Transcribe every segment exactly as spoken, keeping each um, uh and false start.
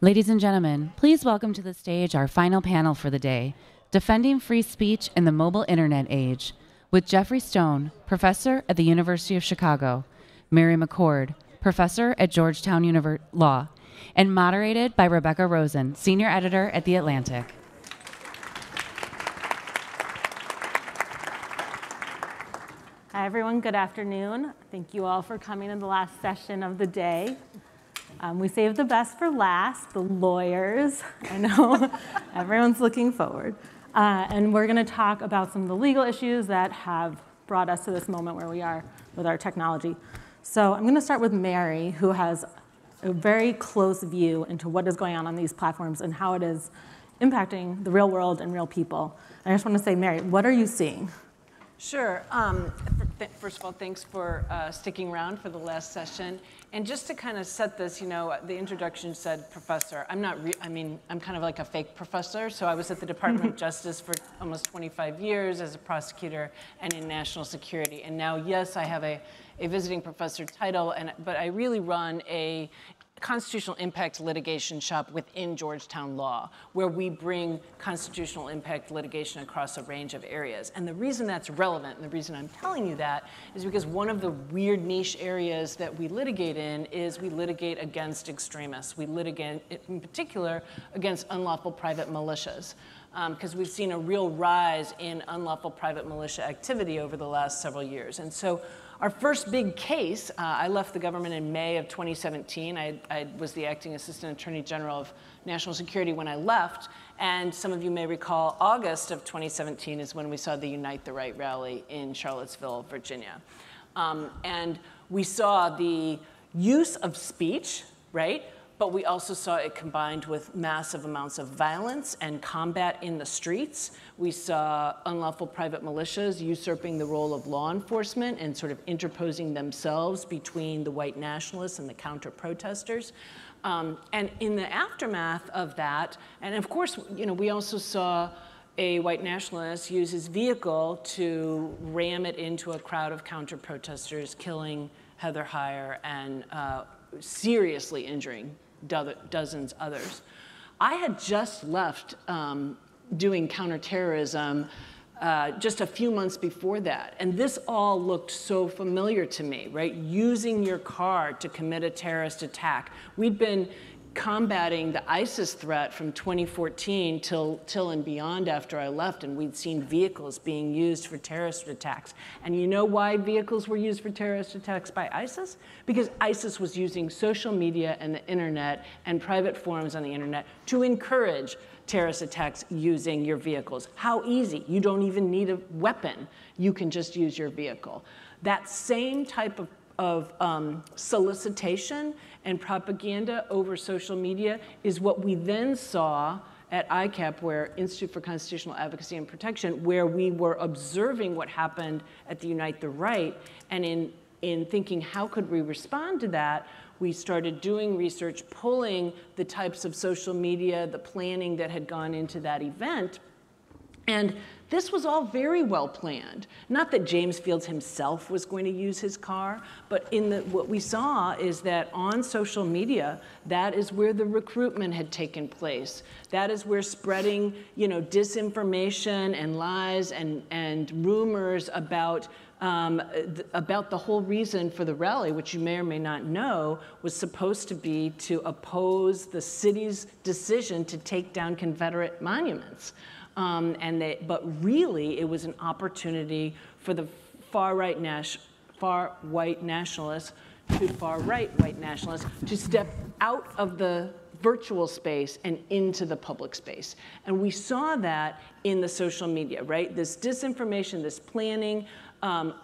Ladies and gentlemen, please welcome to the stage our final panel for the day, Defending Free Speech in the Mobile Internet Age, with Jeffrey Stone, professor at the University of Chicago, Mary McCord, professor at Georgetown University Law, and moderated by Rebecca Rosen, senior editor at The Atlantic. Hi everyone, good afternoon. Thank you all for coming to the last session of the day. Um, we saved the best for last, the lawyers. I know everyone's looking forward. Uh, and we're gonna talk about some of the legal issues that have brought us to this moment where we are with our technology. So I'm gonna start with Mary, who has a very close view into what is going on on these platforms and how it is impacting the real world and real people. And I just wanna say, Mary, what are you seeing? Sure. Um, first of all, thanks for uh, sticking around for the last session. And just to kind of set this, you know, the introduction said professor. I'm not, re I mean, I'm kind of like a fake professor. So I was at the Department of Justice for almost twenty-five years as a prosecutor and in national security. And now, yes, I have a, a visiting professor title, and but I really run a constitutional impact litigation shop within Georgetown Law, where we bring constitutional impact litigation across a range of areas. And the reason that's relevant, and the reason I'm telling you that, is because one of the weird niche areas that we litigate in is we litigate against extremists. We litigate, in particular, against unlawful private militias, because um, we've seen a real rise in unlawful private militia activity over the last several years. And so our first big case, uh, I left the government in May of twenty seventeen. I, I was the acting assistant attorney general of national security when I left. And some of you may recall August of twenty seventeen is when we saw the Unite the Right rally in Charlottesville, Virginia. Um, and we saw the use of speech, right? But we also saw it combined with massive amounts of violence and combat in the streets. We saw unlawful private militias usurping the role of law enforcement and sort of interposing themselves between the white nationalists and the counter-protesters. Um, and in the aftermath of that, and of course, you know, we also saw a white nationalist use his vehicle to ram it into a crowd of counter-protesters, killing Heather Heyer and uh, seriously injuring Do dozens others. I had just left um, doing counterterrorism uh, just a few months before that, and this all looked so familiar to me, right? Using your car to commit a terrorist attack. We'd been combating the ISIS threat from twenty fourteen till, till and beyond after I left, and we'd seen vehicles being used for terrorist attacks. And you know why vehicles were used for terrorist attacks by ISIS? Because ISIS was using social media and the internet and private forums on the internet to encourage terrorist attacks using your vehicles. How easy? You don't even need a weapon. You can just use your vehicle. That same type of of um, solicitation and propaganda over social media is what we then saw at I C A P, where Institute for Constitutional Advocacy and Protection, where we were observing what happened at the Unite the Right, and in, in thinking how could we respond to that, we started doing research, pulling the types of social media, the planning that had gone into that event. And this was all very well planned. Not that James Fields himself was going to use his car, but in the, what we saw is that on social media, that is where the recruitment had taken place. That is where spreading, you know, disinformation and lies and, and rumors about Um, th about the whole reason for the rally, which you may or may not know, was supposed to be to oppose the city's decision to take down Confederate monuments. Um, and they, but really, it was an opportunity for the far right nas far white nationalists to far right white nationalists to step out of the virtual space and into the public space. And we saw that in the social media, right? This disinformation, this planning, um,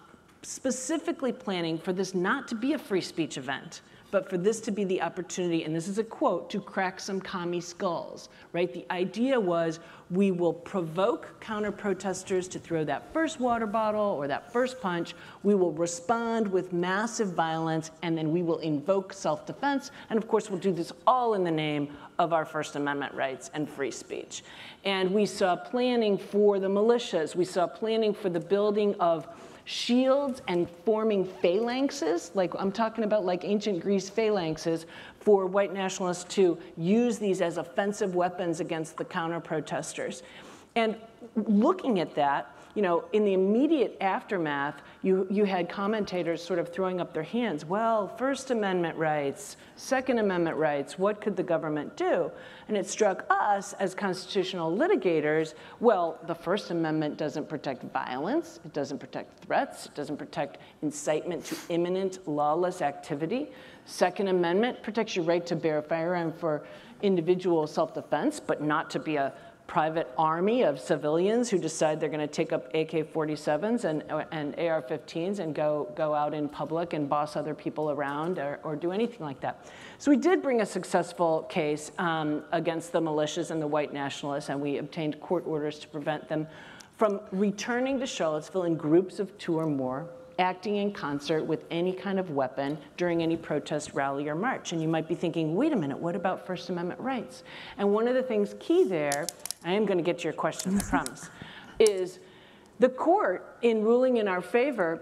specifically planning for this not to be a free speech event, but for this to be the opportunity, and this is a quote, to crack some commie skulls, right? The idea was we will provoke counter-protesters to throw that first water bottle or that first punch. We will respond with massive violence, and then we will invoke self-defense. And of course, we'll do this all in the name of our First Amendment rights and free speech. And we saw planning for the militias. We saw planning for the building of shields and forming phalanxes, like I'm talking about like ancient Greece phalanxes, for white nationalists to use these as offensive weapons against the counter-protesters. And looking at that, you know, in the immediate aftermath, you, you had commentators sort of throwing up their hands. Well, First Amendment rights, Second Amendment rights, what could the government do? And it struck us as constitutional litigators, well, the First Amendment doesn't protect violence, it doesn't protect threats, it doesn't protect incitement to imminent lawless activity. Second Amendment protects your right to bear a firearm for individual self-defense, but not to be a private army of civilians who decide they're going to take up A K forty-sevens and, and A R fifteens and go, go out in public and boss other people around or, or do anything like that. So we did bring a successful case um, against the militias and the white nationalists, and we obtained court orders to prevent them from returning to Charlottesville in groups of two or more, acting in concert with any kind of weapon during any protest, rally, or march. And you might be thinking, wait a minute, what about First Amendment rights? And one of the things key there, I am going to get to your question, I promise, is the court, in ruling in our favor,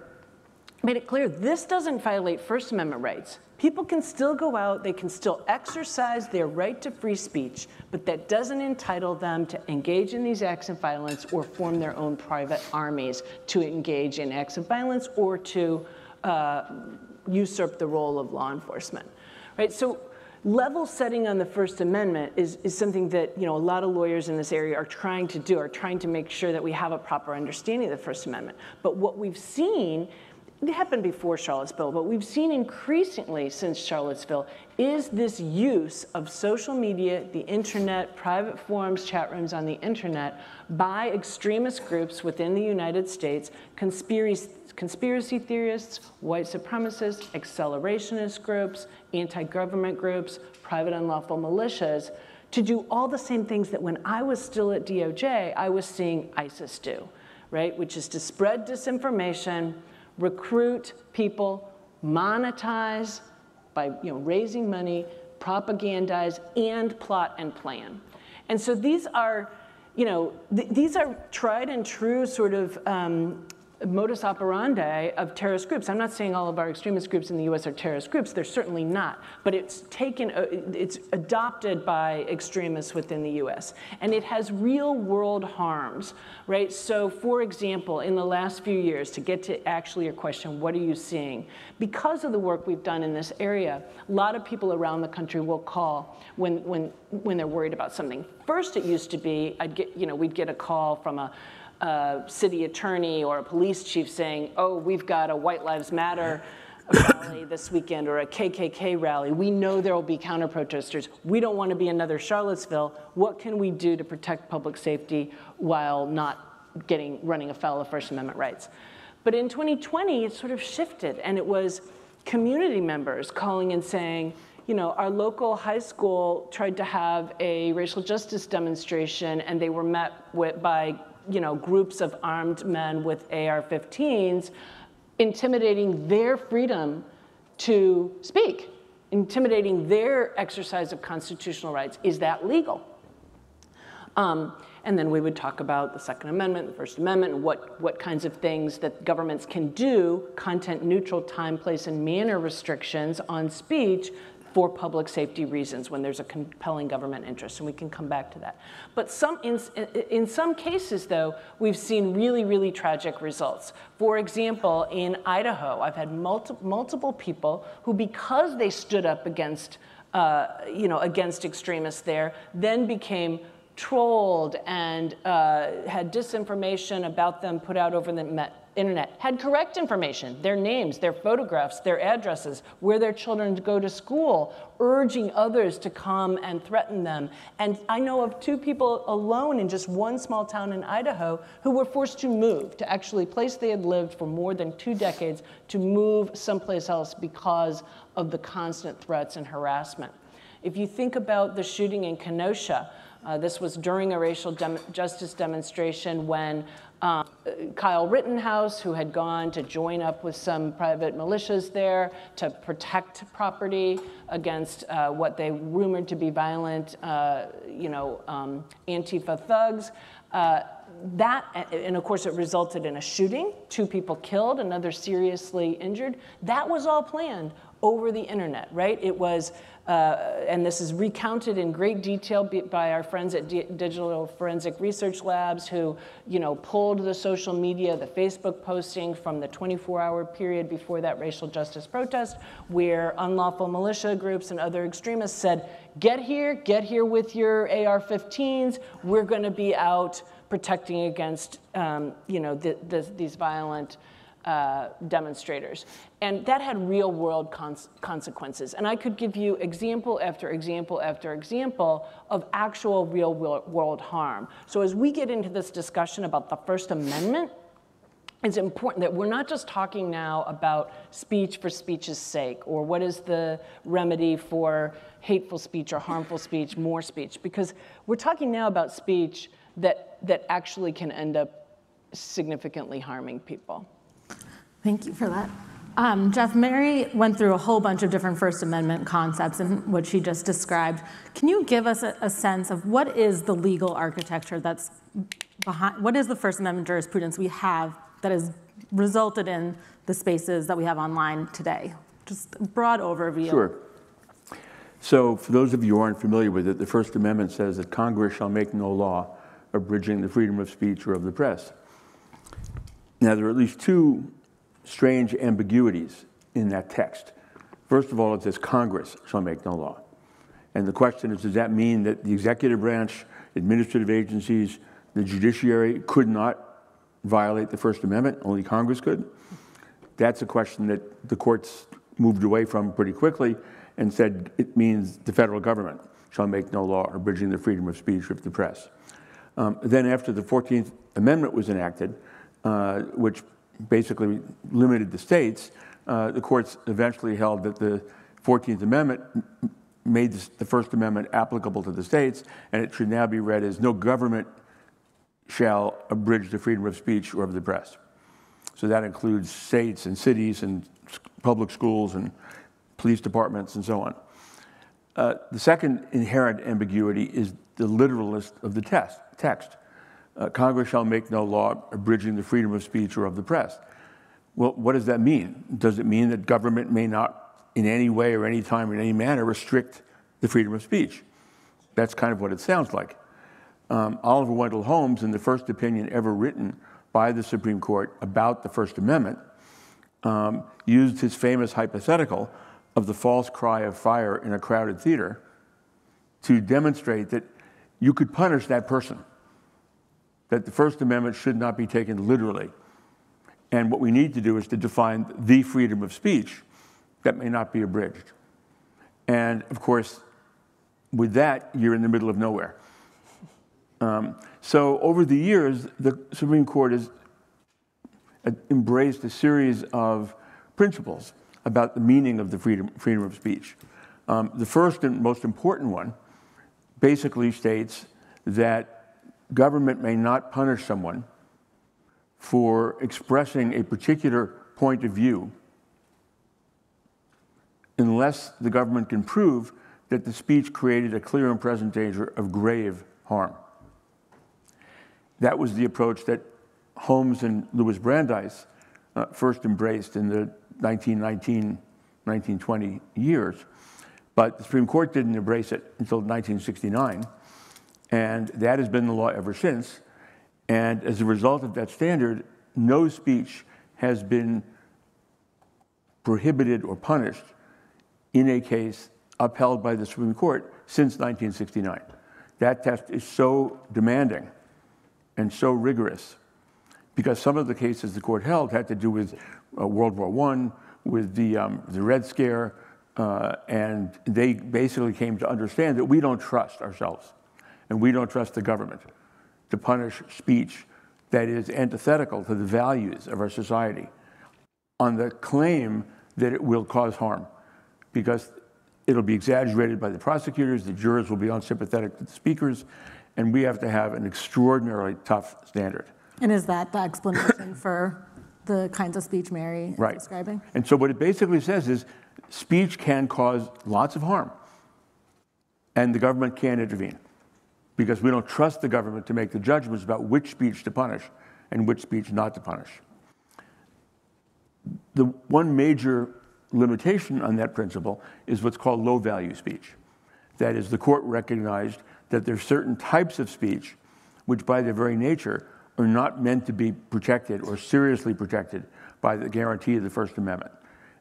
made it clear this doesn't violate First Amendment rights. People can still go out, they can still exercise their right to free speech, but that doesn't entitle them to engage in these acts of violence or form their own private armies to engage in acts of violence or to uh, usurp the role of law enforcement, right? So level setting on the First Amendment is, is something that, you know, a lot of lawyers in this area are trying to do, are trying to make sure that we have a proper understanding of the First Amendment. But what we've seen, it happened before Charlottesville, but we've seen increasingly since Charlottesville, is this use of social media, the internet, private forums, chat rooms on the internet by extremist groups within the United States, conspiracy, conspiracy theorists, white supremacists, accelerationist groups, anti-government groups, private unlawful militias, to do all the same things that when I was still at D O J, I was seeing ISIS do, right? Which is to spread disinformation, recruit people, monetize by, you know, raising money, propagandize, and plot and plan. And so these are, you know, th these are tried and true sort of um, modus operandi of terrorist groups. I'm not saying all of our extremist groups in the U S are terrorist groups. They're certainly not. But it's taken, it's adopted by extremists within the U S. And it has real world harms, right? So for example, in the last few years, to get to actually your question, what are you seeing? Because of the work we've done in this area, a lot of people around the country will call when, when, when they're worried about something. First, it used to be, I'd get, you know, we'd get a call from a a city attorney or a police chief saying, oh, we've got a White Lives Matter rally this weekend or a K K K rally. We know there will be counter-protesters. We don't want to be another Charlottesville. What can we do to protect public safety while not getting running afoul of First Amendment rights? But in twenty twenty, it sort of shifted, and it was community members calling and saying, you know, our local high school tried to have a racial justice demonstration, and they were met with, by you know, groups of armed men with A R fifteens intimidating their freedom to speak, intimidating their exercise of constitutional rights. Is that legal? Um, and then we would talk about the Second Amendment, the First Amendment, and what, what kinds of things that governments can do, content neutral, time, place, and manner restrictions on speech for public safety reasons when there's a compelling government interest, and we can come back to that. But some, in, in some cases, though, we've seen really, really tragic results. For example, in Idaho, I've had multi multiple people who, because they stood up against, uh, you know, against extremists there, then became trolled and uh, had disinformation about them put out over the net. Internet, had correct information, their names, their photographs, their addresses, where their children go to school, urging others to come and threaten them. And I know of two people alone in just one small town in Idaho who were forced to move to actually a place they had lived for more than two decades to move someplace else because of the constant threats and harassment. If you think about the shooting in Kenosha, Uh, this was during a racial dem justice demonstration when um, Kyle Rittenhouse, who had gone to join up with some private militias there to protect property against uh, what they rumored to be violent, uh, you know, um, Antifa thugs, uh, that, and of course it resulted in a shooting, two people killed, another seriously injured. That was all planned over the internet, right? It was, uh, and this is recounted in great detail by our friends at D- Digital Forensic Research Labs, who, you know, pulled the social media, the Facebook posting from the twenty-four hour period before that racial justice protest, where unlawful militia groups and other extremists said, get here, get here with your A R fifteens, we're gonna be out protecting against, um, you know, the, the, these violent uh, demonstrators. And that had real world cons consequences. And I could give you example after example after example of actual real world harm. So as we get into this discussion about the First Amendment, it's important that we're not just talking now about speech for speech's sake, or what is the remedy for hateful speech or harmful speech, more speech, because we're talking now about speech that, that actually can end up significantly harming people. Thank you for that. Um, Jeff, Mary went through a whole bunch of different First Amendment concepts in what she just described. Can you give us a, a sense of what is the legal architecture that's behind, what is the First Amendment jurisprudence we have that has resulted in the spaces that we have online today? Just a broad overview. Sure. So for those of you who aren't familiar with it, the First Amendment says that Congress shall make no law abridging the freedom of speech or of the press. Now, there are at least two strange ambiguities in that text. First of all, it says Congress shall make no law. And the question is, does that mean that the executive branch, administrative agencies, the judiciary could not violate the First Amendment, only Congress could? That's a question that the courts moved away from pretty quickly and said it means the federal government shall make no law abridging the freedom of speech or of the press. Um, then after the fourteenth amendment was enacted, uh, which basically limited the states, uh, the courts eventually held that the fourteenth amendment made the First Amendment applicable to the states, and it should now be read as no government shall abridge the freedom of speech or of the press. So that includes states and cities and public schools and police departments and so on. Uh, the second inherent ambiguity is the literalist of the test, text. Uh, Congress shall make no law abridging the freedom of speech or of the press. Well, what does that mean? Does it mean that government may not in any way or any time or in any manner restrict the freedom of speech? That's kind of what it sounds like. Um, Oliver Wendell Holmes, in the first opinion ever written by the Supreme Court about the First Amendment, um, used his famous hypothetical of the false cry of fire in a crowded theater to demonstrate that you could punish that person, that the First Amendment should not be taken literally. And what we need to do is to define the freedom of speech that may not be abridged. And of course, with that, you're in the middle of nowhere. Um, so over the years, the Supreme Court has embraced a series of principles about the meaning of the freedom, freedom of speech. Um, the first and most important one basically states that government may not punish someone for expressing a particular point of view unless the government can prove that the speech created a clear and present danger of grave harm. That was the approach that Holmes and Louis Brandeis uh, first embraced in the nineteen nineteen, nineteen twenty years. But the Supreme Court didn't embrace it until nineteen sixty-nine, and that has been the law ever since. And as a result of that standard, no speech has been prohibited or punished in a case upheld by the Supreme Court since nineteen sixty-nine. That test is so demanding and so rigorous, because some of the cases the court held had to do with uh, World War One, with the, um, the Red Scare, Uh, and they basically came to understand that we don't trust ourselves and we don't trust the government to punish speech that is antithetical to the values of our society on the claim that it will cause harm, because it'll be exaggerated by the prosecutors, the jurors will be unsympathetic to the speakers, and we have to have an extraordinarily tough standard. And is that the explanation for the kinds of speech Mary is right. describing? And so what it basically says is, speech can cause lots of harm, and the government can intervene. because we don't trust the government to make the judgments about which speech to punish and which speech not to punish. The one major limitation on that principle is what's called low-value speech. That is, the court recognized that there are certain types of speech which by their very nature are not meant to be protected or seriously protected by the guarantee of the First Amendment.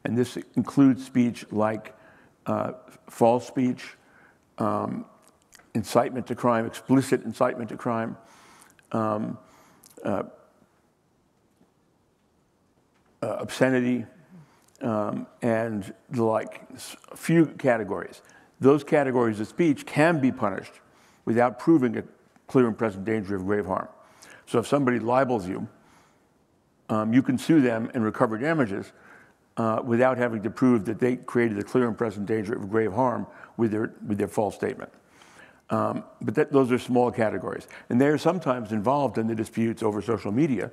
And this includes speech like uh, false speech, um, incitement to crime, explicit incitement to crime, um, uh, uh, obscenity, um, and the like, a few categories. Those categories of speech can be punished without proving a clear and present danger of grave harm. So if somebody libels you, um, you can sue them and recover damages uh, without having to prove that they created a clear and present danger of grave harm with their, with their false statement. Um, but that, those are small categories. And they are sometimes involved in the disputes over social media.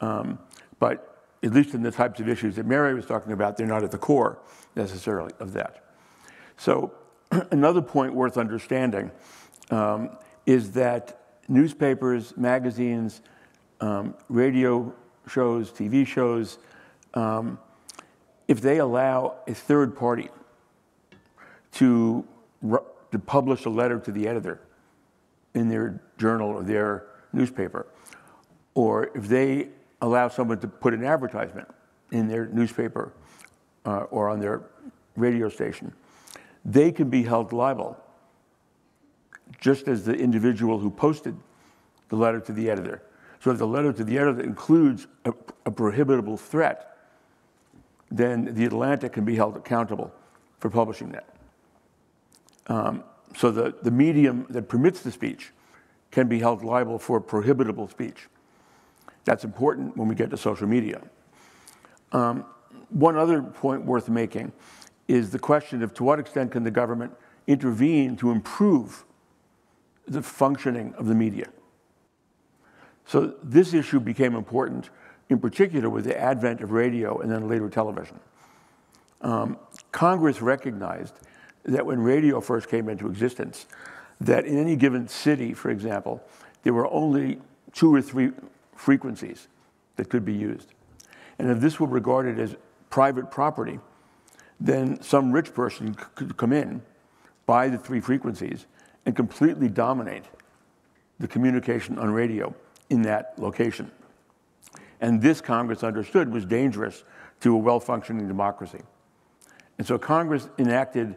Um, but at least in the types of issues that Mary was talking about, they're not at the core necessarily of that. So another point worth understanding um, is that newspapers, magazines, um, radio shows, T V shows, um, if they allow a third party to to publish a letter to the editor in their journal or their newspaper, or if they allow someone to put an advertisement in their newspaper uh, or on their radio station, they can be held liable, just as the individual who posted the letter to the editor. So if the letter to the editor includes a, a prohibitable threat, then The Atlantic can be held accountable for publishing that. Um, so the, the medium that permits the speech can be held liable for prohibitable speech. That's important when we get to social media. Um, one other point worth making is the question of to what extent can the government intervene to improve the functioning of the media. So this issue became important, in particular with the advent of radio and then later television. Um, Congress recognized that when radio first came into existence, that in any given city, for example, there were only two or three frequencies that could be used. And if this were regarded as private property, then some rich person could come in, buy the three frequencies, and completely dominate the communication on radio in that location. And this Congress understood was dangerous to a well-functioning democracy. And so Congress enacted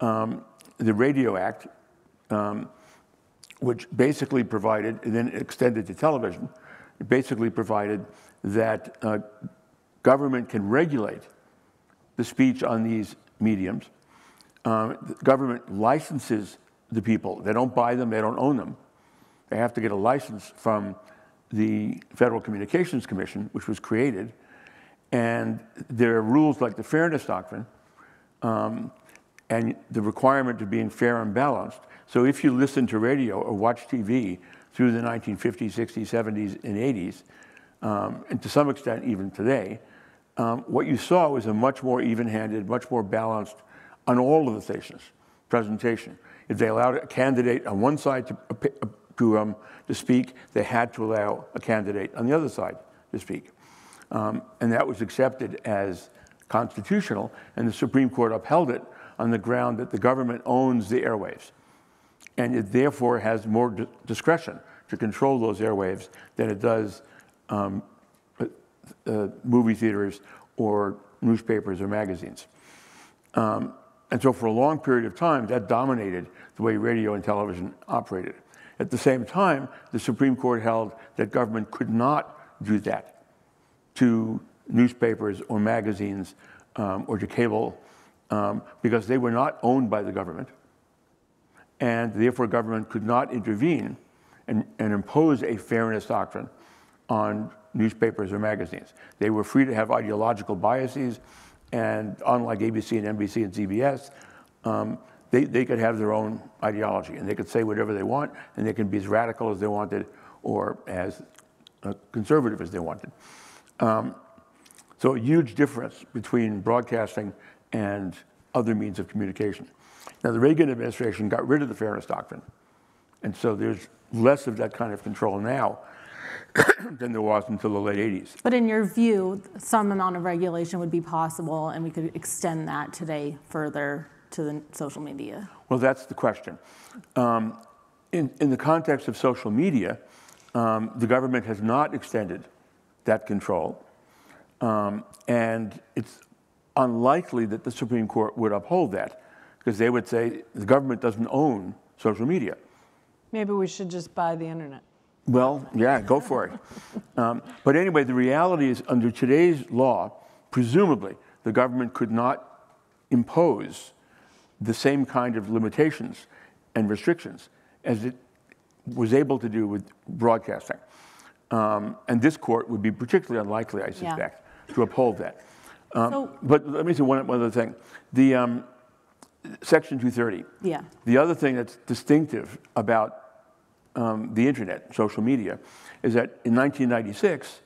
um, the Radio Act, um, which basically provided, and then extended to television, it basically provided that uh, government can regulate the speech on these mediums. Um, the government licenses the people. They don't buy them, they don't own them. They have to get a license from the Federal Communications Commission, which was created. And there are rules like the Fairness Doctrine um, and the requirement to being fair and balanced. So if you listen to radio or watch T V through the nineteen fifties, sixties, seventies, and eighties, um, and to some extent even today, um, what you saw was a much more even-handed, much more balanced on all of the stations presentation. If they allowed a candidate on one side to, to, um, to speak, they had to allow a candidate on the other side to speak. Um, and that was accepted as constitutional, and the Supreme Court upheld it on the ground that the government owns the airwaves. And it therefore has more di discretion to control those airwaves than it does um, uh, movie theaters or newspapers or magazines. Um, And so for a long period of time, that dominated the way radio and television operated. At the same time, the Supreme Court held that government could not do that to newspapers or magazines um, or to cable um, because they were not owned by the government. And therefore, government could not intervene and, and impose a fairness doctrine on newspapers or magazines. They were free to have ideological biases. And unlike A B C and N B C and C B S, um, they, they could have their own ideology, and they could say whatever they want, and they can be as radical as they wanted or as uh, conservative as they wanted. Um, so a huge difference between broadcasting and other means of communication. Now, the Reagan administration got rid of the Fairness Doctrine And so there's less of that kind of control now than there was until the late eighties. But in your view, some amount of regulation would be possible, and we could extend that today further to the social media? Well, that's the question. Um, in, in the context of social media, um, the government has not extended that control, um, and it's unlikely that the Supreme Court would uphold that, because they would say the government doesn't own social media. Maybe we should just buy the internet. Well, yeah, go for it. Um, but anyway, the reality is, under today's law, presumably, the government could not impose the same kind of limitations and restrictions as it was able to do with broadcasting. Um, and this court would be particularly unlikely, I suspect, yeah. to uphold that. Um, so, but let me say one, one other thing. The um, Section two thirty, yeah. the other thing that's distinctive about Um, the internet, social media, is that in nineteen ninety-six,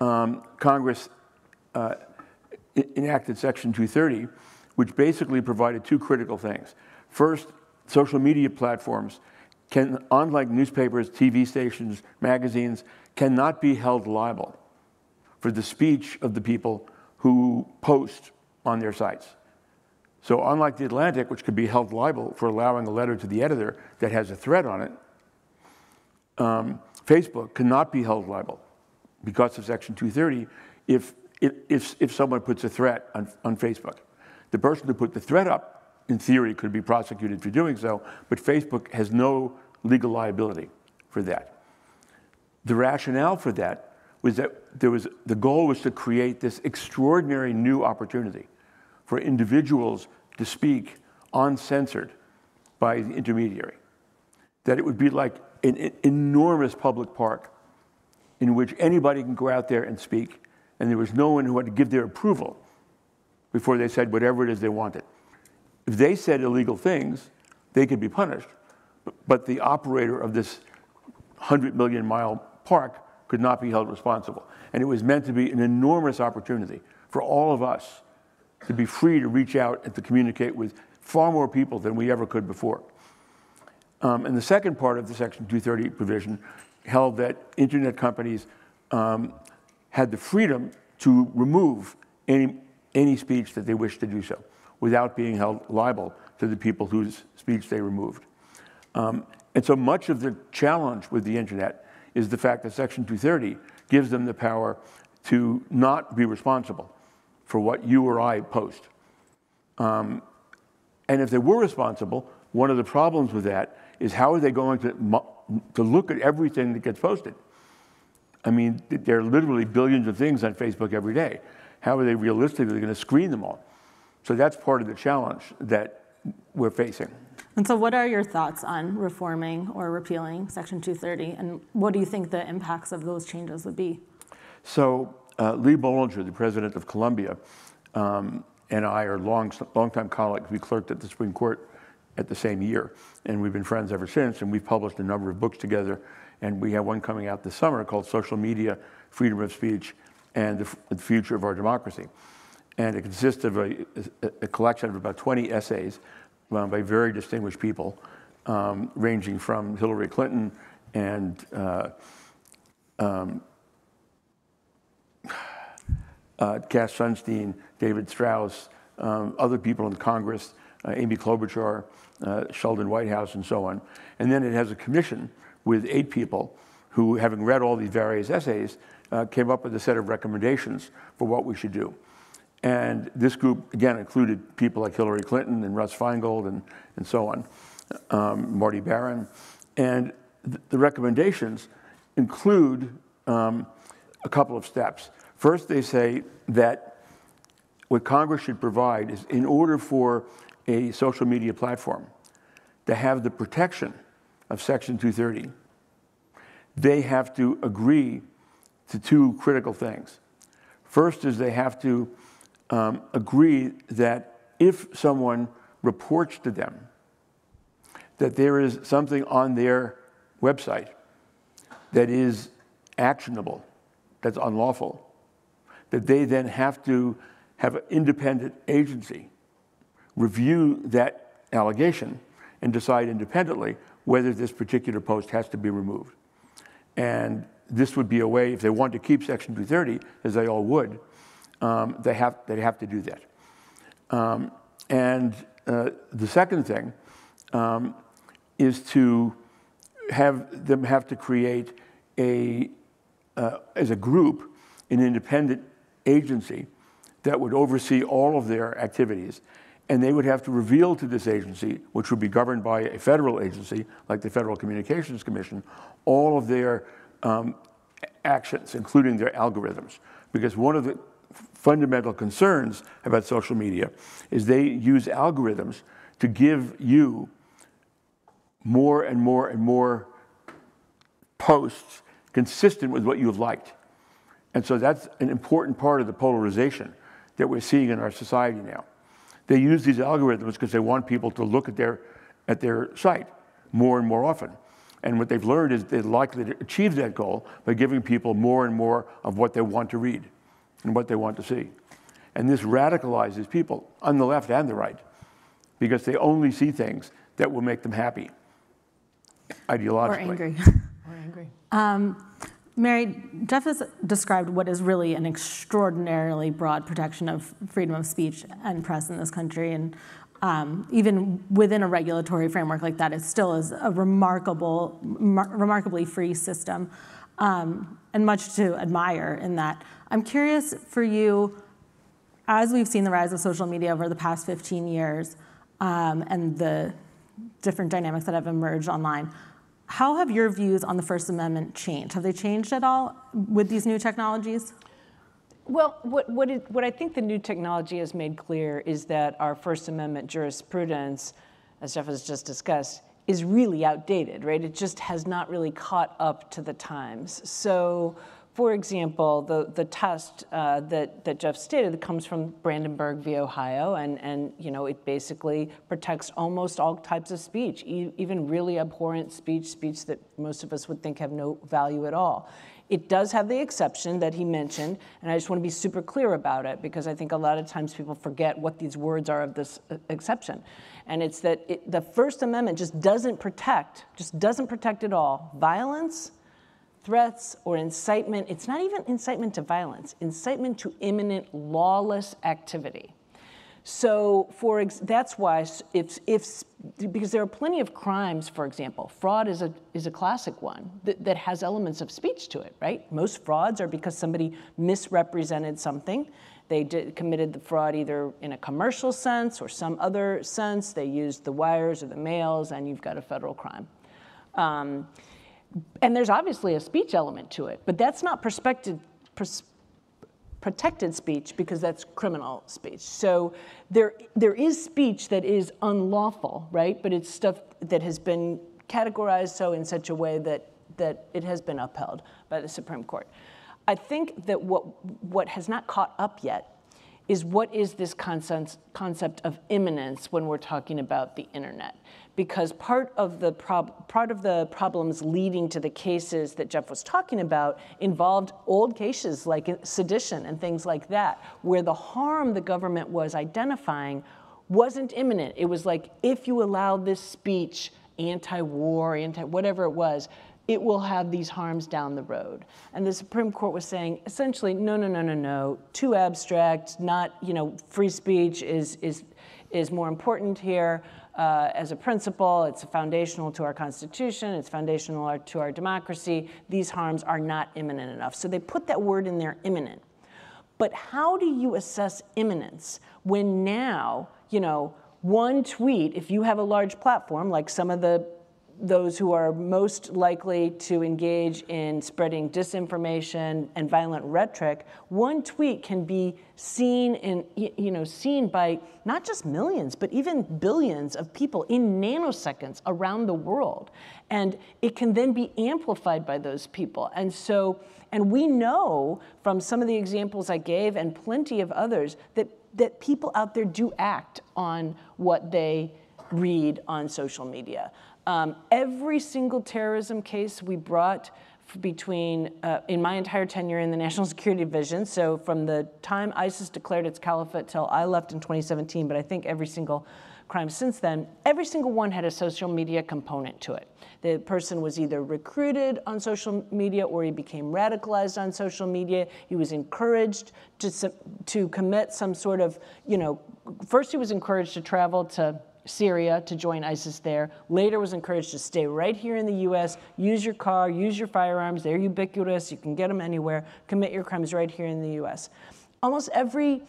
um, Congress uh, enacted Section two thirty, which basically provided two critical things. First, social media platforms can, unlike newspapers, T V stations, magazines, cannot be held liable for the speech of the people who post on their sites. So unlike The Atlantic, which could be held liable for allowing a letter to the editor that has a threat on it, Um, Facebook cannot be held liable because of Section two thirty if, if, if someone puts a threat on, on Facebook. The person who put the threat up, in theory, could be prosecuted for doing so, but Facebook has no legal liability for that. The rationale for that was that there was, the goal was to create this extraordinary new opportunity for individuals to speak uncensored by the intermediary, that it would be like an enormous public park in which anybody can go out there and speak, and there was no one who had to give their approval before they said whatever it is they wanted. If they said illegal things, they could be punished, but the operator of this one hundred million mile park could not be held responsible. And it was meant to be an enormous opportunity for all of us to be free to reach out and to communicate with far more people than we ever could before. Um, and the second part of the Section two thirty provision held that internet companies um, had the freedom to remove any, any speech that they wished to do so without being held liable to the people whose speech they removed. Um, and so much of the challenge with the internet is the fact that Section two thirty gives them the power to not be responsible for what you or I post. Um, and if they were responsible, one of the problems with that is, how are they going to, to look at everything that gets posted? I mean, there are literally billions of things on Facebook every day. How are they realistically going to screen them all? So that's part of the challenge that we're facing. And so what are your thoughts on reforming or repealing Section two thirty, and what do you think the impacts of those changes would be? So uh, Lee Bollinger, the president of Columbia, um, and I are long, long-time colleagues. We clerked at the Supreme Court at the same year, and we've been friends ever since, and we've published a number of books together, and we have one coming out this summer called Social Media, Freedom of Speech, and the, F the Future of Our Democracy. And it consists of a, a, a collection of about twenty essays um, by very distinguished people, um, ranging from Hillary Clinton and uh, um, uh, Cass Sunstein, David Strauss, um, other people in Congress, Uh, Amy Klobuchar, uh, Sheldon Whitehouse, and so on. And then it has a commission with eight people who, having read all these various essays, uh, came up with a set of recommendations for what we should do. And this group, again, included people like Hillary Clinton and Russ Feingold and, and so on, um, Marty Baron. And th the recommendations include um, a couple of steps. First, they say that what Congress should provide is, in order for a social media platform to have the protection of Section two thirty, they have to agree to two critical things. First is, they have to um, agree that if someone reports to them that there is something on their website that is actionable, that's unlawful, that they then have to have an independent agency review that allegation and decide independently whether this particular post has to be removed. And this would be a way, if they want to keep Section two thirty, as they all would, um, they have, they have to do that. Um, and uh, the second thing um, is to have them have to create a, uh, as a group, an independent agency that would oversee all of their activities. And they would have to reveal to this agency, which would be governed by a federal agency, like the Federal Communications Commission, all of their um, actions, including their algorithms. Because one of the fundamental concerns about social media is they use algorithms to give you more and more and more posts consistent with what you've liked. And so that's an important part of the polarization that we're seeing in our society now. They use these algorithms because they want people to look at their, at their site more and more often. And what they've learned is they're likely to achieve that goal by giving people more and more of what they want to read and what they want to see. And this radicalizes people on the left and the right because they only see things that will make them happy ideologically. Or angry. Or angry. Um, Mary, Jeff has described what is really an extraordinarily broad protection of freedom of speech and press in this country. And um, even within a regulatory framework like that, it still is a remarkable, remarkably free system um, and much to admire in that. I'm curious for you, as we've seen the rise of social media over the past fifteen years um, and the different dynamics that have emerged online, how have your views on the First Amendment changed? Have they changed at all with these new technologies? Well, what, what, it, what I think the new technology has made clear is that our First Amendment jurisprudence, as Jeff has just discussed, is really outdated, right? It just has not really caught up to the times. So, for example, the, the test uh, that, that Jeff stated comes from Brandenburg v. Ohio, and, and you know, it basically protects almost all types of speech, e even really abhorrent speech, speech that most of us would think have no value at all. It does have the exception that he mentioned, and I just want to be super clear about it because I think a lot of times people forget what these words are of this exception. And it's that it, the First Amendment just doesn't protect, just doesn't protect at all, violence, threats or incitement. It's not even incitement to violence, incitement to imminent lawless activity. So for ex that's why if, if, because there are plenty of crimes, for example, fraud is a, is a classic one that, that has elements of speech to it, right? Most frauds are because somebody misrepresented something. They did, committed the fraud either in a commercial sense or some other sense. They used the wires or the mails and you've got a federal crime. Um, And there's obviously a speech element to it, but that's not prospective, pers protected speech because that's criminal speech. So there, there is speech that is unlawful, right? But it's stuff that has been categorized so in such a way that, that it has been upheld by the Supreme Court. I think that what, what has not caught up yet is what is this concept of imminence when we're talking about the internet. Because part of the prob part of the problems leading to the cases that Jeff was talking about involved old cases like sedition and things like that, where the harm the government was identifying wasn't imminent. It was like, if you allow this speech, anti-war, anti-whatever it was, it will have these harms down the road. And the Supreme Court was saying, essentially, no, no, no, no, no, too abstract, not, you know, free speech is, is, is more important here uh, as a principle. It's foundational to our Constitution. It's foundational to our democracy. These harms are not imminent enough. So they put that word in there, imminent. But how do you assess imminence when now, you know, one tweet, if you have a large platform, like some of the those who are most likely to engage in spreading disinformation and violent rhetoric, one tweet can be seen in, you know, seen by not just millions, but even billions of people in nanoseconds around the world. And it can then be amplified by those people. And so, and we know from some of the examples I gave and plenty of others that, that people out there do act on what they read on social media. Um, every single terrorism case we brought between, uh, in my entire tenure in the National Security Division, so from the time ISIS declared its caliphate till I left in twenty seventeen, but I think every single crimes since then, every single one had a social media component to it. The person was either recruited on social media or he became radicalized on social media. He was encouraged to, to commit some sort of, you know, first he was encouraged to travel to Syria to join ISIS there. Later was encouraged to stay right here in the U S, use your car, use your firearms, they're ubiquitous, you can get them anywhere, commit your crimes right here in the U S. Almost every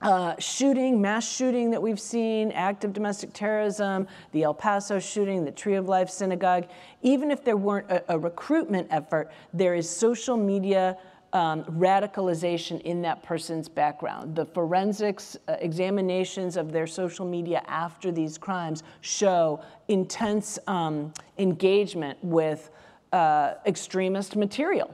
Uh, shooting, mass shooting that we've seen, act of domestic terrorism, the El Paso shooting, the Tree of Life synagogue, even if there weren't a, a recruitment effort, there is social media um, radicalization in that person's background. The forensics uh, examinations of their social media after these crimes show intense um, engagement with uh, extremist material.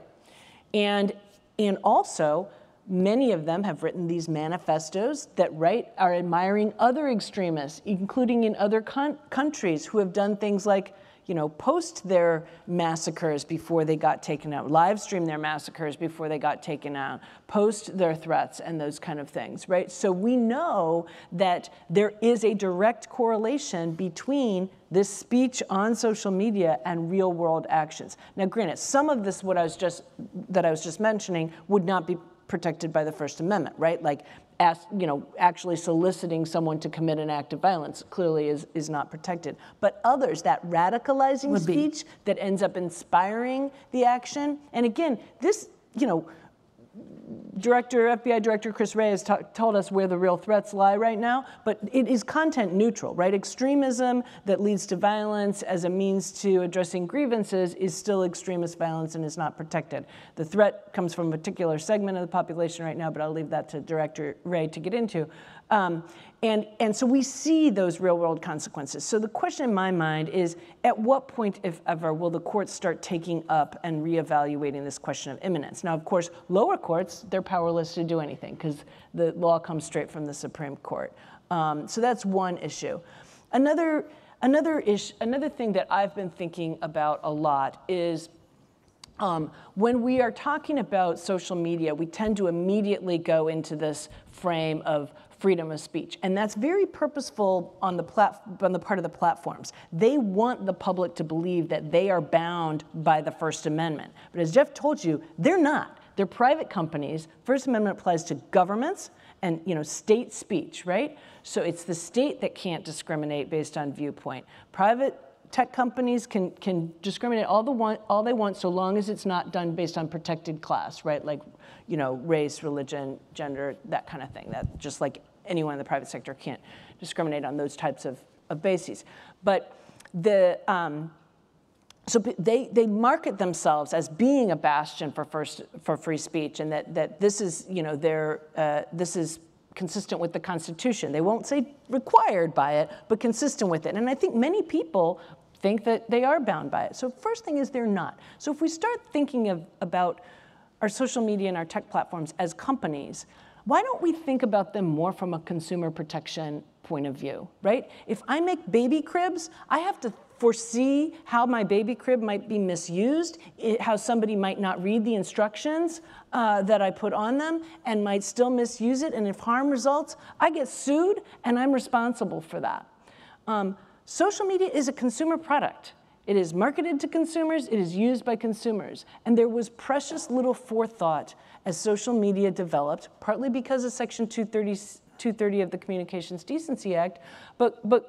And, and also, many of them have written these manifestos that right, are admiring other extremists, including in other con countries who have done things like, you know, post their massacres before they got taken out, live stream their massacres before they got taken out, post their threats and those kind of things, right? So we know that there is a direct correlation between this speech on social media and real world actions. Now, granted, some of this, what I was just, that I was just mentioning would not be protected by the First Amendment, right? Like, ask, you know, actually soliciting someone to commit an act of violence clearly is, is not protected. But others, that radicalizing would speech be. That ends up inspiring the action. And again, this, you know, Director, F B I Director Chris Wray has told us where the real threats lie right now, but it is content neutral, right? Extremism that leads to violence as a means to addressing grievances is still extremist violence and is not protected. The threat comes from a particular segment of the population right now, but I'll leave that to Director Wray to get into. Um, and, and so we see those real world consequences. So the question in my mind is, at what point, if ever, will the courts start taking up and reevaluating this question of imminence? Now, of course, lower courts, they're powerless to do anything because the law comes straight from the Supreme Court. Um, so that's one issue. Another, another, ish, another thing that I've been thinking about a lot is Um, when we are talking about social media, we tend to immediately go into this frame of freedom of speech. And that's very purposeful on the, plat on the part of the platforms. They want the public to believe that they are bound by the First Amendment. But as Jeff told you, they're not. They're private companies. First Amendment applies to governments and, you know, state speech, right? So it's the state that can't discriminate based on viewpoint. Private tech companies can, can discriminate all, the want, all they want so long as it's not done based on protected class, right? Like, you know, race, religion, gender, that kind of thing. That just like anyone in the private sector can't discriminate on those types of, of bases. But the, um, so they, they market themselves as being a bastion for, first, for free speech and that, that this is, you know, their, uh, this is consistent with the Constitution. They won't say required by it, but consistent with it. And I think many people think that they are bound by it. So first thing is they're not. So if we start thinking of, about our social media and our tech platforms as companies, why don't we think about them more from a consumer protection point of view, right? If I make baby cribs, I have to foresee how my baby crib might be misused, it, how somebody might not read the instructions uh, that I put on them and might still misuse it. And if harm results, I get sued and I'm responsible for that. Um, social media is a consumer product. It is marketed to consumers, it is used by consumers. And there was precious little forethought as social media developed, partly because of Section two thirty, two thirty of the Communications Decency Act, but, but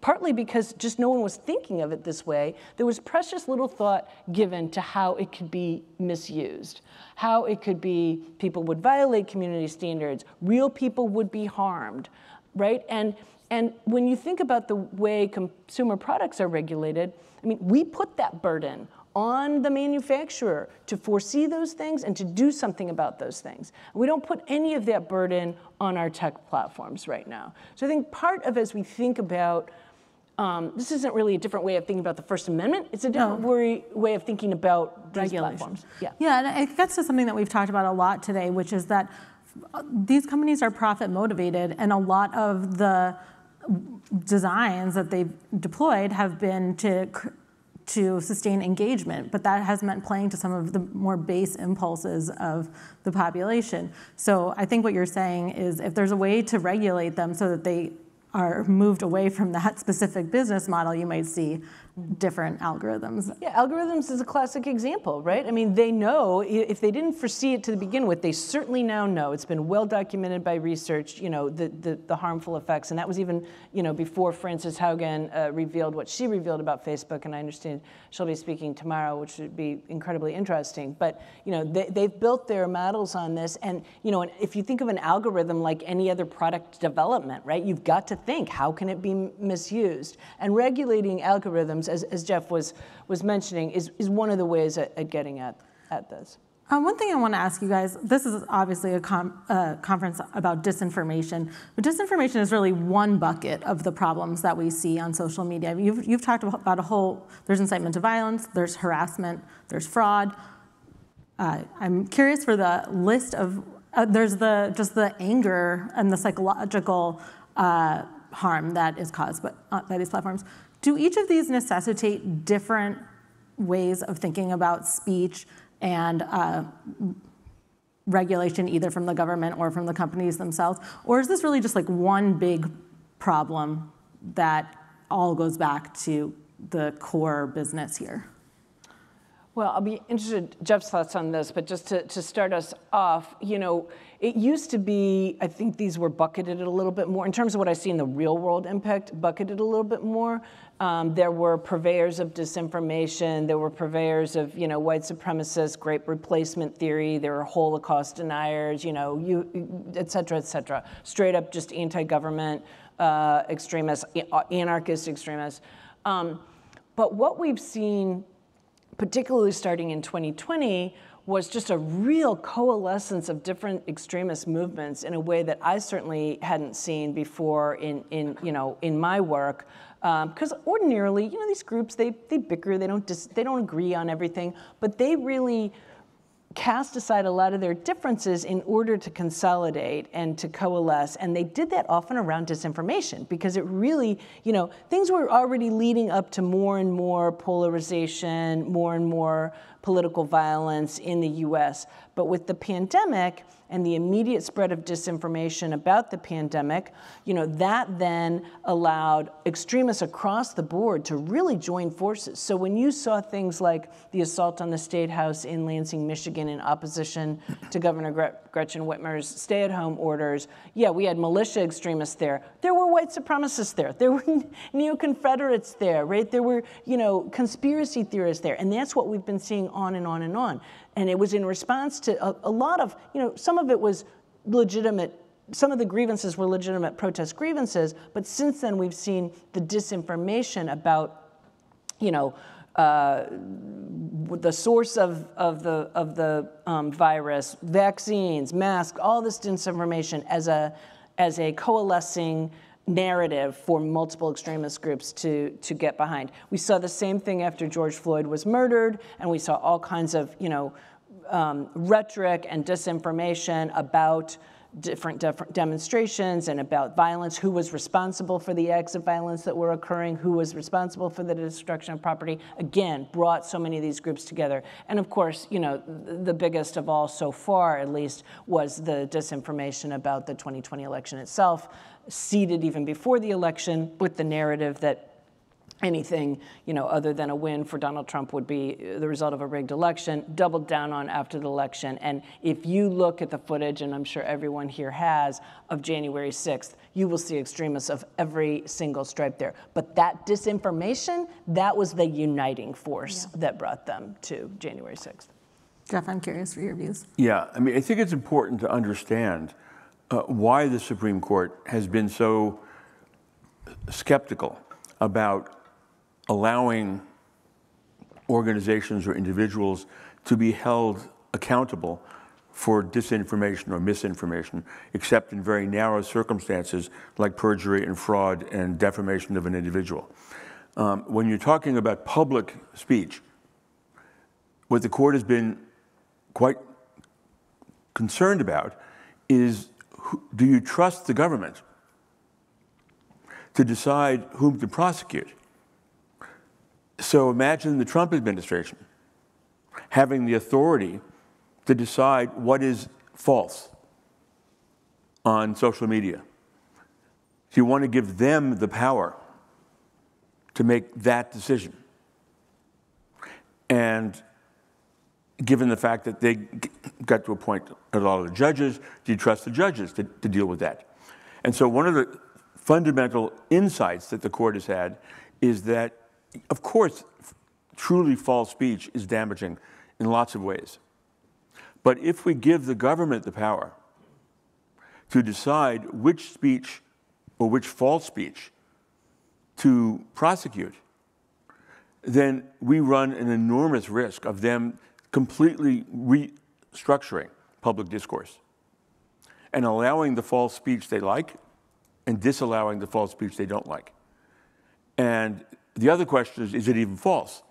partly because just no one was thinking of it this way, there was precious little thought given to how it could be misused, how it could be people would violate community standards, real people would be harmed, right? And, and when you think about the way consumer products are regulated, I mean, we put that burden on the manufacturer to foresee those things and to do something about those things. We don't put any of that burden on our tech platforms right now. So I think part of as we think about Um, this isn't really a different way of thinking about the First Amendment. It's a different no. worry, way of thinking about these platforms. Yeah, yeah, and I think that's just something that we've talked about a lot today, which is that these companies are profit motivated, and a lot of the designs that they've deployed have been to to sustain engagement, but that has meant playing to some of the more base impulses of the population. So I think what you're saying is, if there's a way to regulate them so that they are moved away from that specific business model, you might see different algorithms. Yeah, algorithms is a classic example, right? I mean, they know, if they didn't foresee it to begin with, they certainly now know. It's been well documented by research, you know, the, the, the harmful effects. And that was even, you know, before Frances Haugen uh, revealed what she revealed about Facebook. And I understand she'll be speaking tomorrow, which would be incredibly interesting. But, you know, they, they've built their models on this. And, you know, if you think of an algorithm like any other product development, right, you've got to think, how can it be misused? And regulating algorithms, as, as Jeff was, was mentioning, is, is one of the ways at, at getting at, at this. Um, one thing I want to ask you guys, this is obviously a com uh, conference about disinformation, but disinformation is really one bucket of the problems that we see on social media. You've, you've talked about a whole, there's incitement to violence, there's harassment, there's fraud. Uh, I'm curious for the list of, uh, there's the just the anger and the psychological Uh, harm that is caused by, uh, by these platforms. Do each of these necessitate different ways of thinking about speech and uh, regulation, either from the government or from the companies themselves? Or is this really just like one big problem that all goes back to the core business here? Well, I'll be interested in Jeff's thoughts on this, but just to, to start us off, you know, it used to be, I think these were bucketed a little bit more, in terms of what I see in the real world impact, bucketed a little bit more. Um, there were purveyors of disinformation, there were purveyors of, you know, white supremacists, great replacement theory, there were Holocaust deniers, you know, you, et cetera, et cetera. Straight up just anti-government uh, extremists, anarchist extremists. Um, but what we've seen, particularly starting in twenty twenty, was just a real coalescence of different extremist movements in a way that I certainly hadn't seen before in, in, you know, in my work. Because um, ordinarily, you know, these groups, they, they bicker, they don't, dis they don't agree on everything, but they really cast aside a lot of their differences in order to consolidate and to coalesce. And they did that often around disinformation, because it really, you know, things were already leading up to more and more polarization, more and more political violence in the U S. But with the pandemic and the immediate spread of disinformation about the pandemic, you know, that then allowed extremists across the board to really join forces. So when you saw things like the assault on the State House in Lansing, Michigan, in opposition to Governor Gretchen Whitmer's stay-at-home orders, yeah, we had militia extremists there. There were white supremacists there. There were neo-Confederates there, right? There were, you know, conspiracy theorists there. And that's what we've been seeing on and on and on. And it was in response to a, a lot of, you know, some of it was legitimate, some of the grievances were legitimate protest grievances, but since then we've seen the disinformation about, you know, uh, the source of, of the, of the um, virus, vaccines, masks, all this disinformation as a, as a coalescing narrative for multiple extremist groups to, to get behind. We saw the same thing after George Floyd was murdered, and we saw all kinds of, you know, um, rhetoric and disinformation about different, different demonstrations and about violence, who was responsible for the acts of violence that were occurring, who was responsible for the destruction of property, again, brought so many of these groups together. And of course, you know, the biggest of all so far, at least, was the disinformation about the twenty twenty election itself, seeded even before the election with the narrative that anything, you know, other than a win for Donald Trump would be the result of a rigged election, doubled down on after the election. And if you look at the footage, and I'm sure everyone here has, of January sixth, you will see extremists of every single stripe there. But that disinformation, that was the uniting force yeah. that brought them to January sixth. Jeff, I'm curious for your views. Yeah, I mean, I think it's important to understand uh, why the Supreme Court has been so skeptical about allowing organizations or individuals to be held accountable for disinformation or misinformation, except in very narrow circumstances like perjury and fraud and defamation of an individual. Um, when you're talking about public speech, what the court has been quite concerned about is, who, do you trust the government to decide whom to prosecute? So imagine the Trump administration having the authority to decide what is false on social media So you want to give them the power to make that decision. And given the fact that they got to appoint a lot of the judges, do you trust the judges to, to deal with that? And so one of the fundamental insights that the court has had is that, of course, truly false speech is damaging in lots of ways. But if we give the government the power to decide which speech or which false speech to prosecute, then we run an enormous risk of them completely restructuring public discourse and allowing the false speech they like and disallowing the false speech they don't like. And the other question is, is it even false?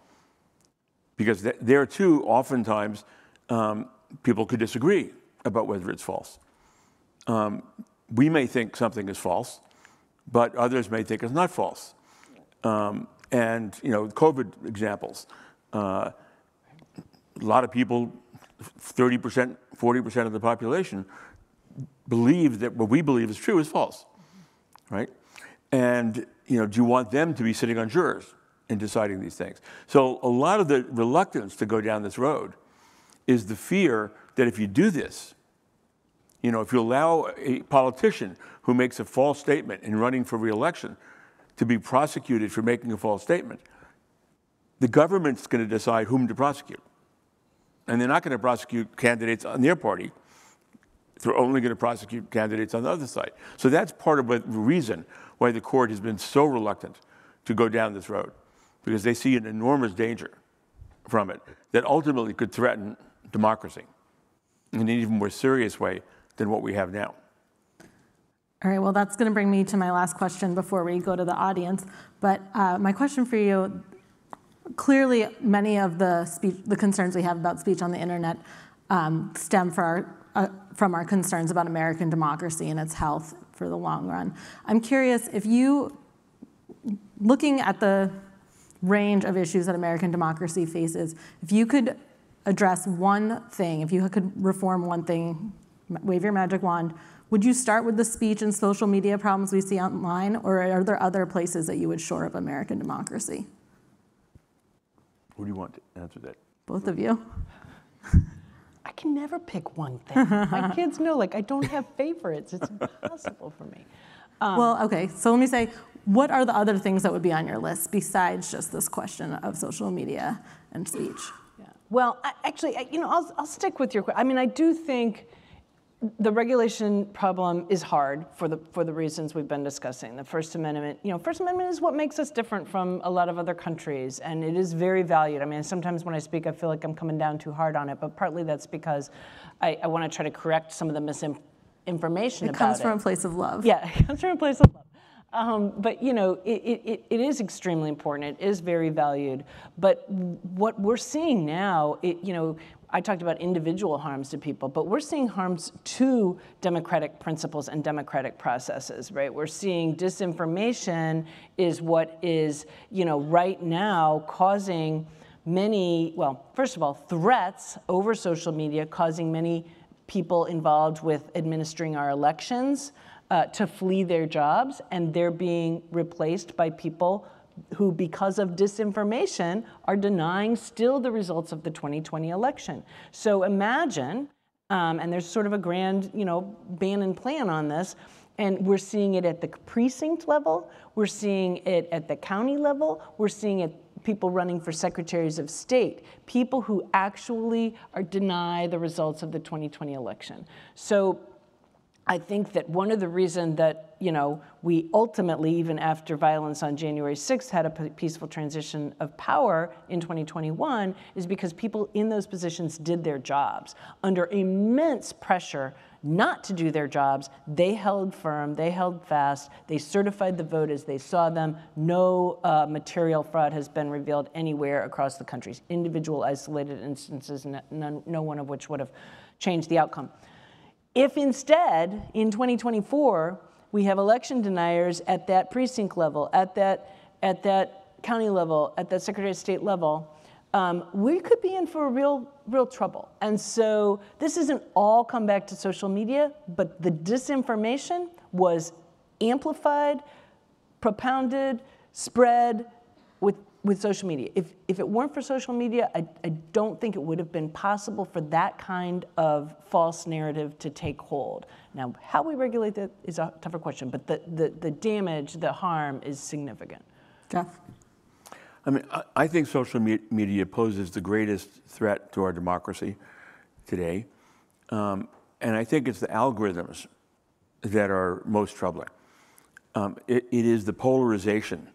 Because th there too, oftentimes, um, people could disagree about whether it's false. Um, we may think something is false, but others may think it's not false. Um, and, you know, COVID examples. Uh, a lot of people, thirty percent, forty percent of the population, believe that what we believe is true is false, right? And, you know, do you want them to be sitting on jurors and deciding these things? So a lot of the reluctance to go down this road is the fear that if you do this, you know, if you allow a politician who makes a false statement in running for re-election to be prosecuted for making a false statement, the government's going to decide whom to prosecute. And they're not going to prosecute candidates on their party. They're only going to prosecute candidates on the other side. So that's part of the reason why the court has been so reluctant to go down this road, because they see an enormous danger from it that ultimately could threaten democracy in an even more serious way than what we have now. All right, well, that's going to bring me to my last question before we go to the audience. But uh, my question for you, clearly many of the, speech, the concerns we have about speech on the internet um, stem for our, uh, from our concerns about American democracy and its health for the long run. I'm curious if you, looking at the range of issues that American democracy faces, if you could address one thing, if you could reform one thing, wave your magic wand, would you start with the speech and social media problems we see online, or are there other places that you would shore up American democracy? Who do you want to answer that? Both of you. I can never pick one thing. My kids know, like, I don't have favorites. It's impossible for me. Um, well, okay, so let me say, what are the other things that would be on your list besides just this question of social media and speech? Yeah. Well, I, actually, I, you know, I'll, I'll stick with your question. I mean, I do think the regulation problem is hard for the, for the reasons we've been discussing. The First Amendment, you know, First Amendment is what makes us different from a lot of other countries, and it is very valued. I mean, sometimes when I speak, I feel like I'm coming down too hard on it, but partly that's because I, I want to try to correct some of the misinformation about it. It comes from a place of love. Yeah, it comes from a place of love. Um, but, you know, it, it, it is extremely important. It is very valued. But what we're seeing now, it, you know, I talked about individual harms to people, but we're seeing harms to democratic principles and democratic processes, right? We're seeing disinformation is what is, you know, right now causing many, well, first of all, threats over social media, causing many people involved with administering our elections Uh, to flee their jobs, and they're being replaced by people who, because of disinformation, are denying still the results of the twenty twenty election. So imagine, um, and there's sort of a grand, you know, ban and plan on this, and we're seeing it at the precinct level, we're seeing it at the county level, we're seeing it people running for secretaries of state, people who actually are deny the results of the twenty twenty election. So I think that one of the reasons that, you know, we ultimately, even after violence on January sixth, had a peaceful transition of power in twenty twenty-one is because people in those positions did their jobs. Under immense pressure not to do their jobs, they held firm, they held fast, they certified the vote as they saw them. No uh, material fraud has been revealed anywhere across the country. Individual isolated instances, none, no one of which would have changed the outcome. If instead, in twenty twenty-four, we have election deniers at that precinct level, at that, at that county level, at that Secretary of State level, um, we could be in for real, real trouble. And so this isn't all come back to social media, but the disinformation was amplified, propounded, spread with, with social media. If, if it weren't for social media, I, I don't think it would have been possible for that kind of false narrative to take hold. Now, how we regulate that is a tougher question, but the, the, the damage, the harm is significant. Jeff? I mean, I, I think social me media poses the greatest threat to our democracy today. Um, and I think it's the algorithms that are most troubling. Um, it, it is the polarization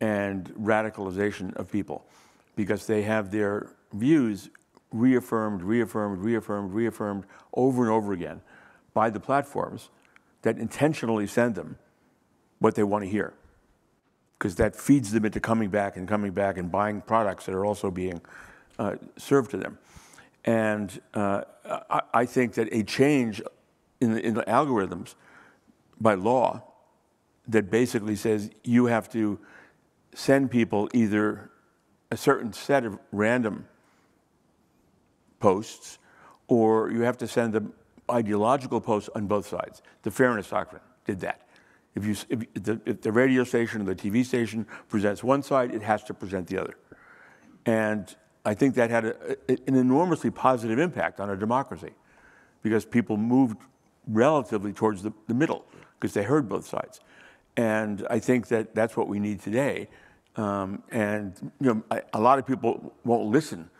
and radicalization of people, because they have their views reaffirmed, reaffirmed, reaffirmed, reaffirmed over and over again by the platforms that intentionally send them what they want to hear, because that feeds them into coming back and coming back and buying products that are also being uh, served to them. And uh, I, I think that a change in the, in the algorithms by law that basically says you have to send people either a certain set of random posts, or you have to send them ideological posts on both sides. The Fairness Doctrine did that. If, you, if, the, if the radio station or the T V station presents one side, it has to present the other. And I think that had a, a, an enormously positive impact on our democracy, because people moved relatively towards the, the middle, because they heard both sides. And I think that that's what we need today. Um, and you know, I, a lot of people won't listen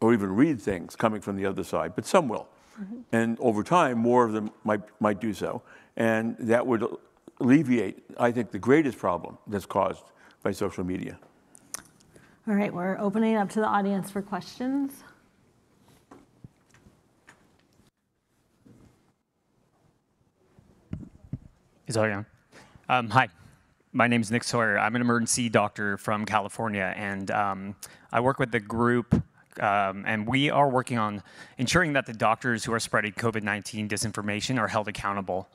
or even read things coming from the other side, but some will. Mm-hmm. And over time, more of them might, might do so. And that would alleviate, I think, the greatest problem that's caused by social media. All right, we're opening up to the audience for questions. Is that on? Um, hi, my name is Nick Sawyer. I'm an emergency doctor from California, and um, I work with the group, um, and we are working on ensuring that the doctors who are spreading COVID nineteen disinformation are held accountable.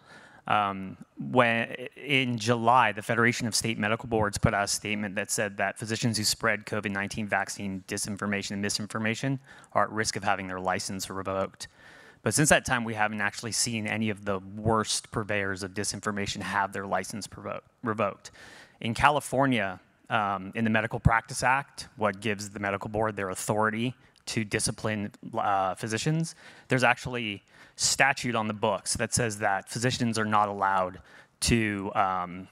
Um, when, in July, the Federation of State Medical Boards put out a statement that said that physicians who spread COVID nineteen vaccine disinformation and misinformation are at risk of having their license revoked. But since that time, we haven't actually seen any of the worst purveyors of disinformation have their license revoked. In California, um, in the Medical Practice Act, what gives the medical board their authority to discipline uh, physicians, there's actually statute on the books that says that physicians are not allowed to um,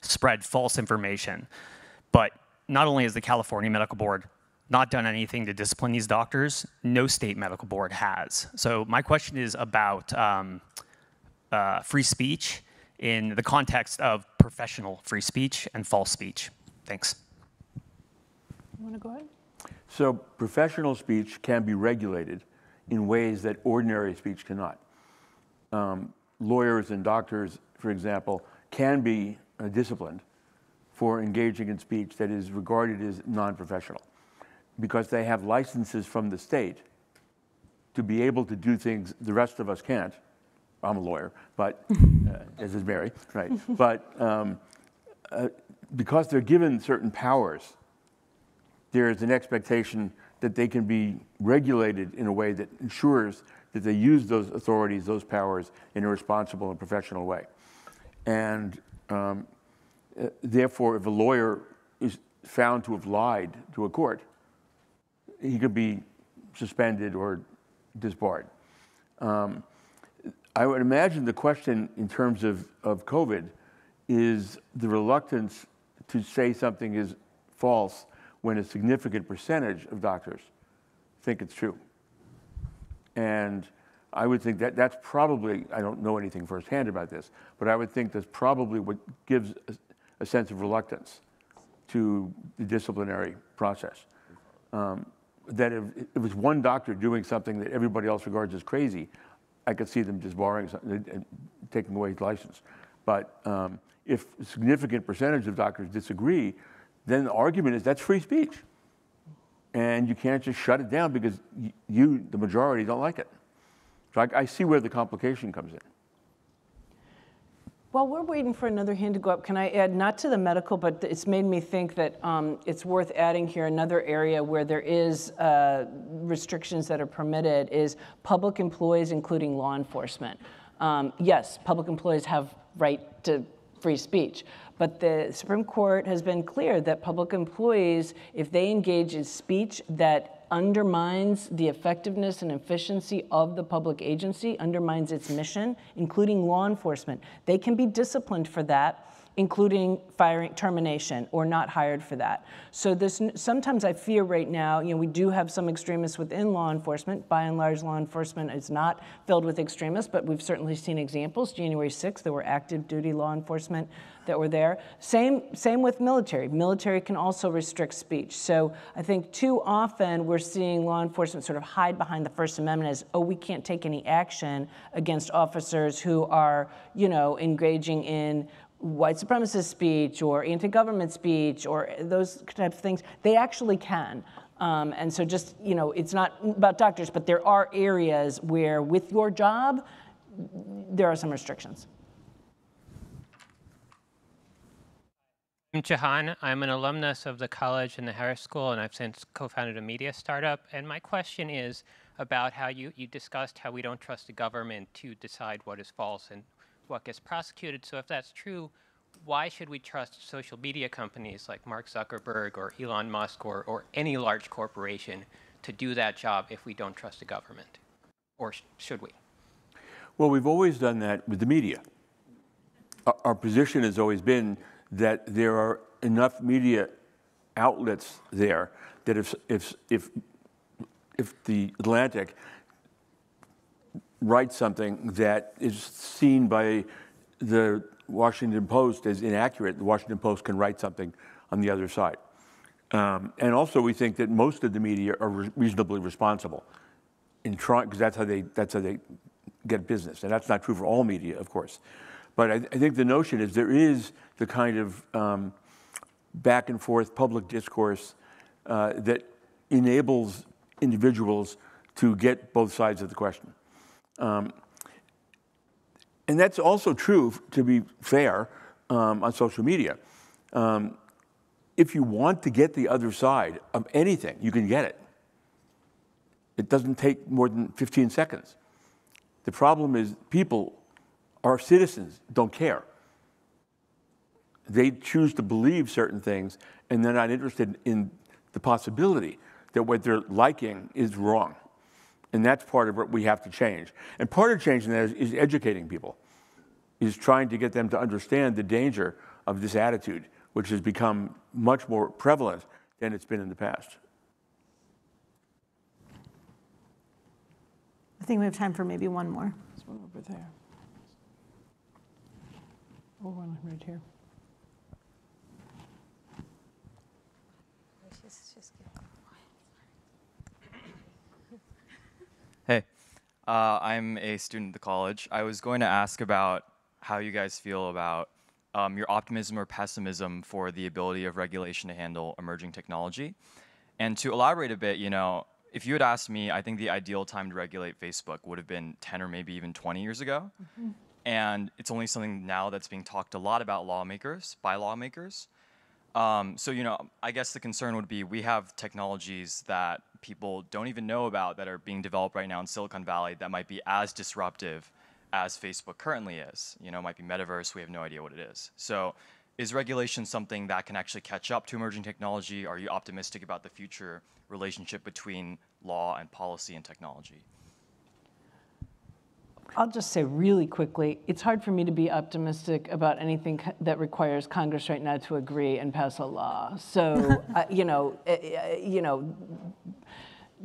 spread false information. But not only is the California Medical Board not done anything to discipline these doctors, no state medical board has. So my question is about um, uh, free speech in the context of professional free speech and false speech. Thanks. You wanna go ahead? So professional speech can be regulated in ways that ordinary speech cannot. Um, lawyers and doctors, for example, can be uh, disciplined for engaging in speech that is regarded as non-professional, because they have licenses from the state to be able to do things the rest of us can't. I'm a lawyer, but uh, as is Mary, right? But um, uh, because they're given certain powers, there is an expectation that they can be regulated in a way that ensures that they use those authorities, those powers, in a responsible and professional way. And um, uh, therefore, if a lawyer is found to have lied to a court, he could be suspended or disbarred. Um, I would imagine the question in terms of, of COVID is the reluctance to say something is false when a significant percentage of doctors think it's true. And I would think that that's probably, I don't know anything firsthand about this, but I would think that's probably what gives a, a sense of reluctance to the disciplinary process. Um, that if, if it was one doctor doing something that everybody else regards as crazy, I could see them disbarring something, taking away his license. But um, if a significant percentage of doctors disagree, then the argument is that's free speech. And you can't just shut it down because you, the majority, don't like it. So I, I see where the complication comes in. While we're waiting for another hand to go up, can I add, not to the medical, but it's made me think that um, it's worth adding here another area where there is uh, restrictions that are permitted is public employees, including law enforcement. Um, yes, public employees have right to free speech. But the Supreme Court has been clear that public employees, if they engage in speech that undermines the effectiveness and efficiency of the public agency, undermines its mission, including law enforcement, they can be disciplined for that, including firing, termination, or not hired for that. So this, sometimes I fear right now, you know, we do have some extremists within law enforcement. By and large, law enforcement is not filled with extremists, but we've certainly seen examples. January sixth, there were active duty law enforcement that were there. Same, same with military. Military can also restrict speech. So I think too often we're seeing law enforcement sort of hide behind the First Amendment as, oh, we can't take any action against officers who are, you know, engaging in white supremacist speech or anti-government speech or those types of things. They actually can. Um, and so just, you know, it's not about doctors, but there are areas where with your job, there are some restrictions. I'm Jahan. I'm an alumnus of the college and the Harris School, and I've since co-founded a media startup. And my question is about how you, you discussed how we don't trust the government to decide what is false and what gets prosecuted. So if that's true, why should we trust social media companies like Mark Zuckerberg or Elon Musk or, or any large corporation to do that job if we don't trust the government? Or sh- should we? Well, we've always done that with the media. Our, our position has always been that there are enough media outlets there that if, if, if, if the Atlantic write something that is seen by the Washington Post as inaccurate, the Washington Post can write something on the other side. Um, and also we think that most of the media are re reasonably responsible in trying, because that's how they that's how they get business. And that's not true for all media, of course. But I, th I think the notion is there is the kind of um, back and forth public discourse uh, that enables individuals to get both sides of the question. Um, and that's also true, to be fair, um, on social media. Um, if you want to get the other side of anything, you can get it. It doesn't take more than fifteen seconds. The problem is people, our citizens, don't care. They choose to believe certain things, and they're not interested in the possibility that what they're liking is wrong. And that's part of what we have to change. And part of changing that is, is educating people, is trying to get them to understand the danger of this attitude, which has become much more prevalent than it's been in the past. I think we have time for maybe one more. There's one over there. Or one right here. Hey, uh, I'm a student at the college. I was going to ask about how you guys feel about um, your optimism or pessimism for the ability of regulation to handle emerging technology. And to elaborate a bit, you know, if you had asked me, I think the ideal time to regulate Facebook would have been ten or maybe even twenty years ago. Mm-hmm. And it's only something now that's being talked a lot about lawmakers, by lawmakers. Um, so, you know, I guess the concern would be we have technologies that people don't even know about that are being developed right now in Silicon Valley that might be as disruptive as Facebook currently is. You know, it might be metaverse, we have no idea what it is. So is regulation something that can actually catch up to emerging technology? Are you optimistic about the future relationship between law and policy and technology? I'll just say really quickly, it's hard for me to be optimistic about anything that requires Congress right now to agree and pass a law. So, uh, you know, uh, you know,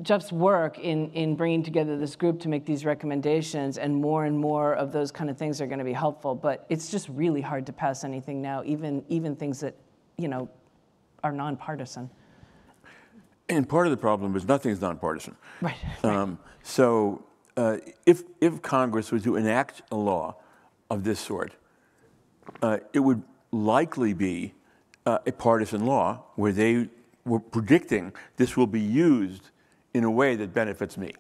Jeff's work in, in bringing together this group to make these recommendations, and more and more of those kind of things are going to be helpful. But it's just really hard to pass anything now, even, even things that, you know, are nonpartisan. And part of the problem is nothing is nonpartisan. Right. Um, so. Uh, if, if Congress were to enact a law of this sort, uh, it would likely be uh, a partisan law where they were predicting this will be used in a way that benefits me,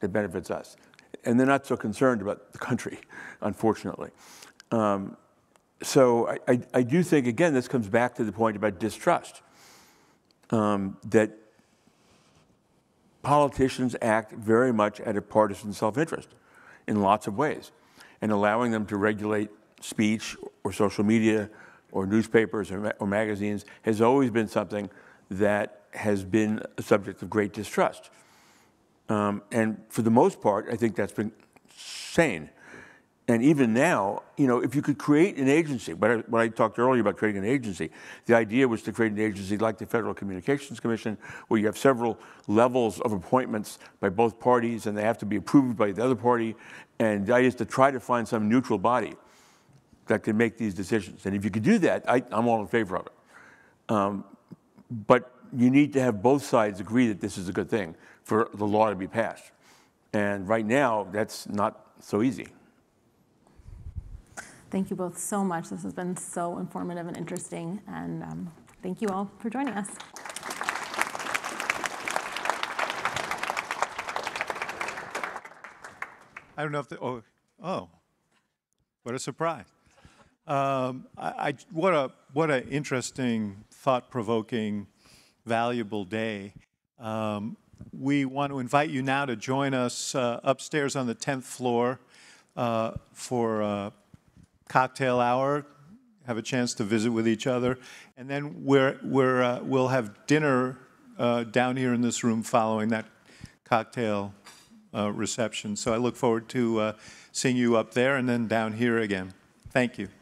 that benefits us. And they're not so concerned about the country, unfortunately. Um, so I, I, I do think, again, this comes back to the point about distrust, um, that politicians act very much out of partisan self-interest in lots of ways, and allowing them to regulate speech or social media or newspapers or, or magazines has always been something that has been a subject of great distrust. Um, and for the most part, I think that's been sane. And even now, you know, if you could create an agency, but I, when I talked earlier about creating an agency, the idea was to create an agency like the Federal Communications Commission, where you have several levels of appointments by both parties, and they have to be approved by the other party. And the idea is to try to find some neutral body that can make these decisions. And if you could do that, I, I'm all in favor of it. Um, but you need to have both sides agree that this is a good thing for the law to be passed. And right now, that's not so easy. Thank you both so much. This has been so informative and interesting, and um, thank you all for joining us. I don't know if the, oh, oh, what a surprise. Um, I, I, what a, what an interesting, thought-provoking, valuable day. Um, we want to invite you now to join us uh, upstairs on the tenth floor uh, for uh, cocktail hour, have a chance to visit with each other, and then we're, we're, uh, we'll have dinner uh, down here in this room following that cocktail uh, reception. So I look forward to uh, seeing you up there and then down here again. Thank you.